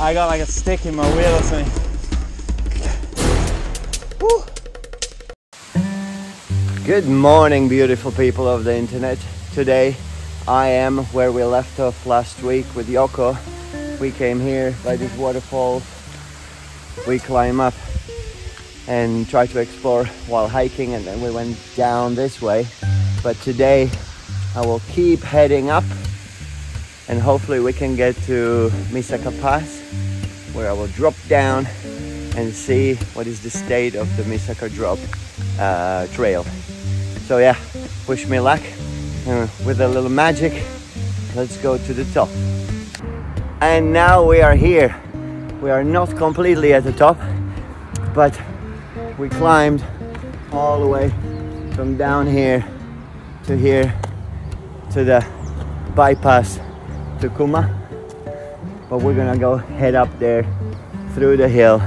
I got like a stick in my wheel or something. Good morning, beautiful people of the internet. Today I am where we left off last week with Yoko. We came here by these waterfalls. We climb up and try to explore while hiking, and then we went down this way. But today I will keep heading up and hopefully we can get to Misaka Pass, where I will drop down and see what is the state of the Misaka drop trail. So yeah, wish me luck. With a little magic, let's go to the top. And now we are here. We are not completely at the top, but we climbed all the way from down here to the bypass to Kuma. But we're gonna go head up there through the hill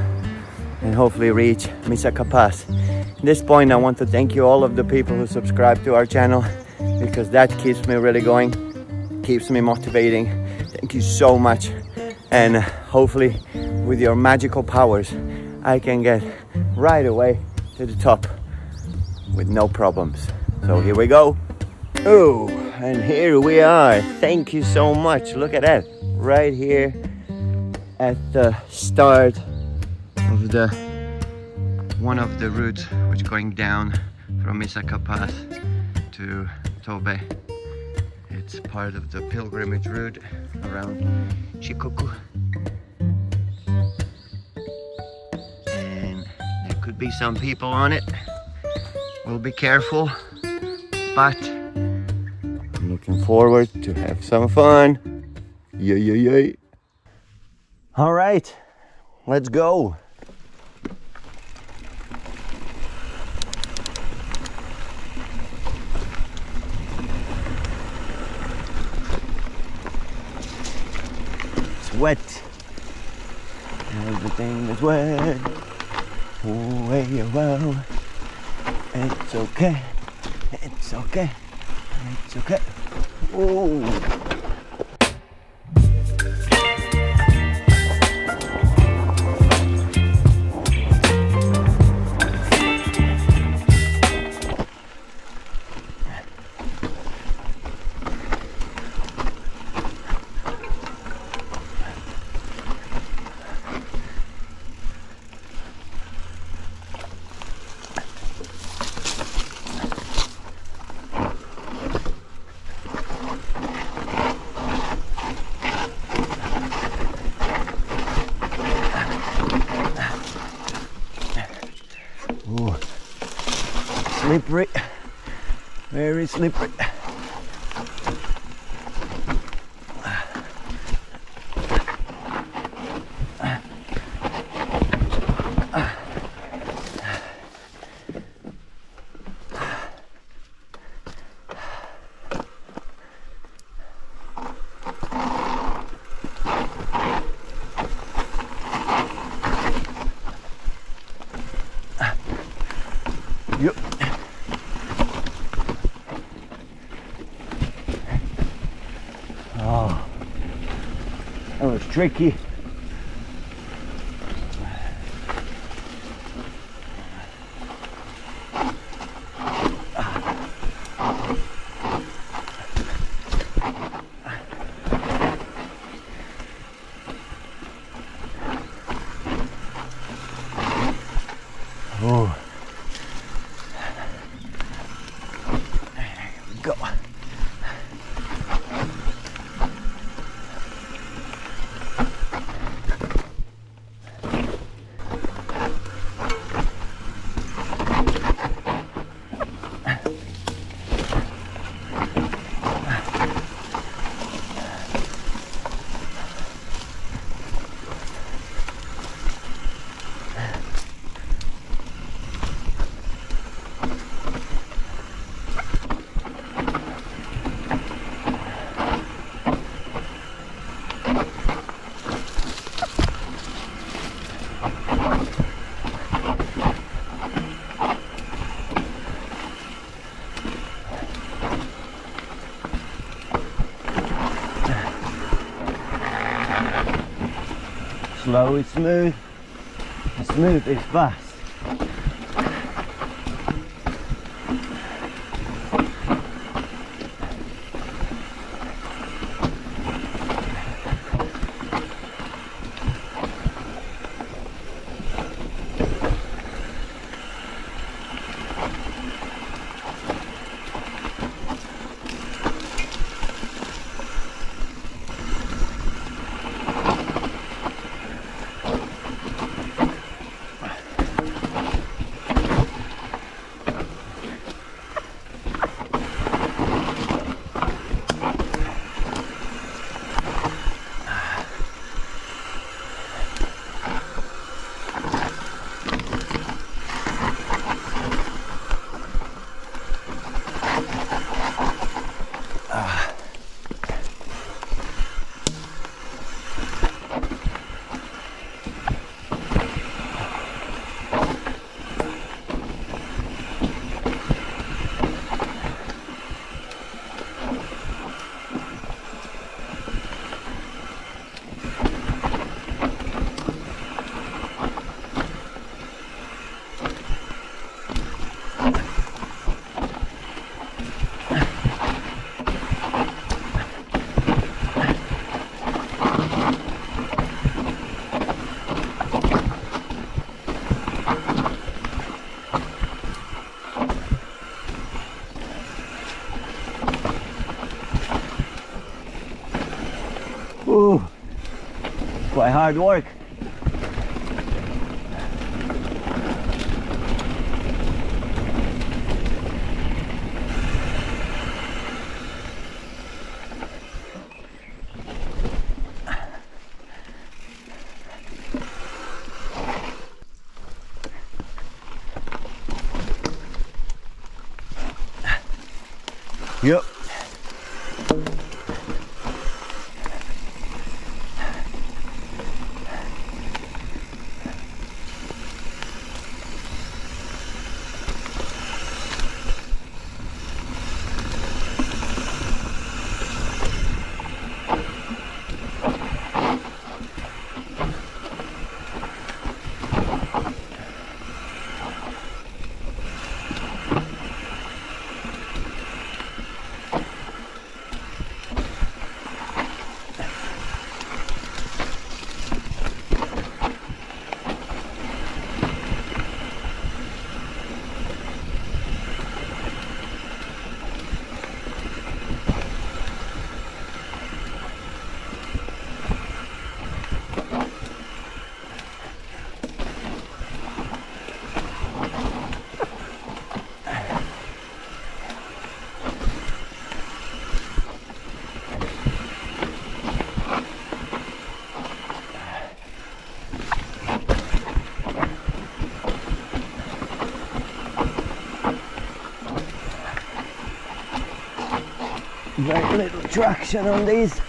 and hopefully reach Misaka Pass. At this point I want to thank you all of the people who subscribe to our channel, because that keeps me really going, keeps me motivating. Thank you so much, and hopefully with your magical powers I can get right away to the top with no problems. So here we go. Oh, and here we are. Thank you so much. Look at that, right here at the start of the one of the routes which going down from Misaka Pass to Tobe. It's part of the pilgrimage route around Shikoku. And there could be some people on it. We'll be careful, but I'm looking forward to have some fun. Yay, yay, yay. All right, let's go. Wet. Everything is wet. Oh, hey, well. It's okay. It's okay. It's okay. Oh. Slippery, very slippery. Tricky. slow is smooth, and smooth is fast. Ooh, quite hard work. Yep. Very little traction on these.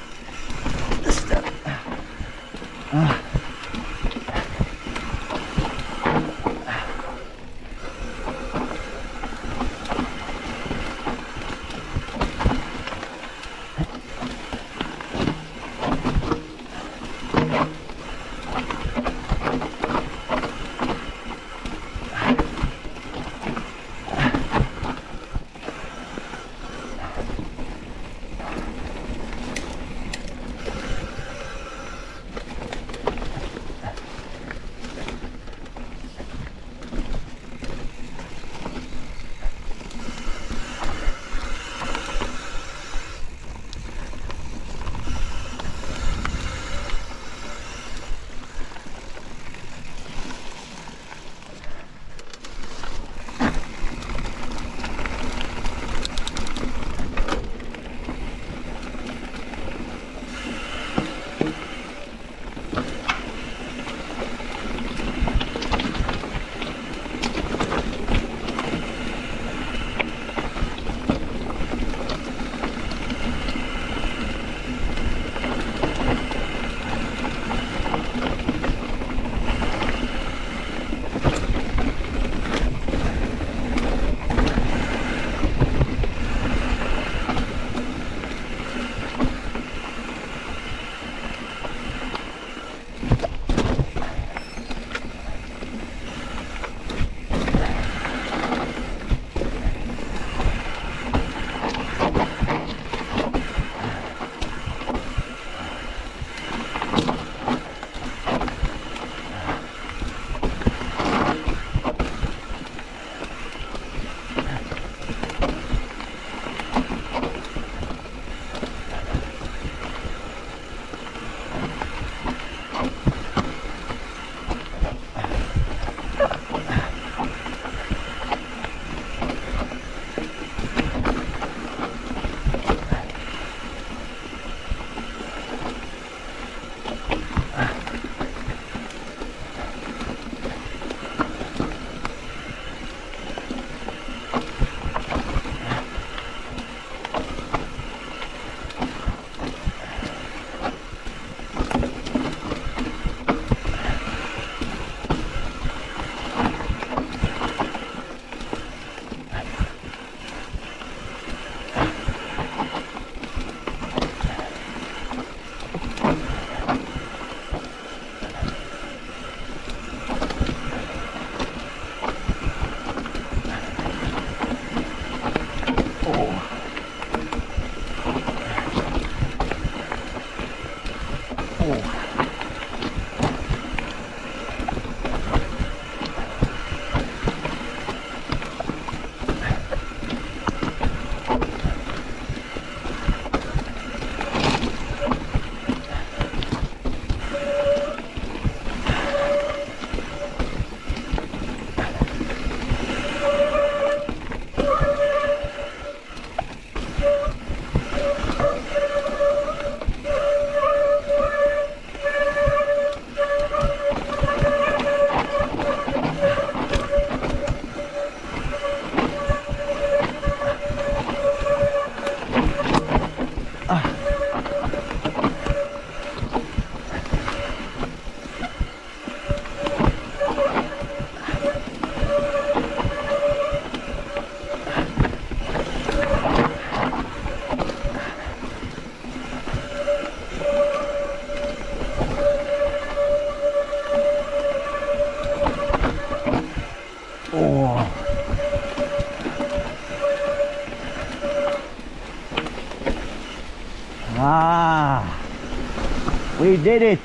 We did it!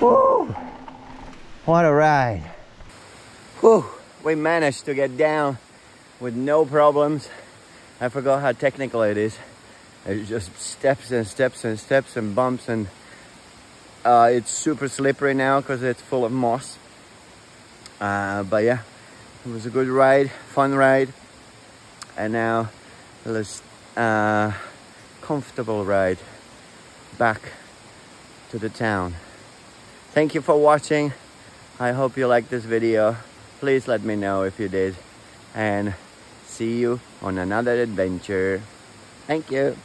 Woo! What a ride! Woo! We managed to get down with no problems. I forgot how technical it is. It's just steps and steps and steps and bumps, and it's super slippery now because it's full of moss. But yeah, it was a good ride, fun ride, and now let's comfortable ride back to the town. Thank you for watching. I hope you liked this video. Please let me know if you did, and see you on another adventure. Thank you.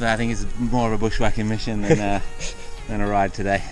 I think it's more of a bushwhacking mission than a ride today.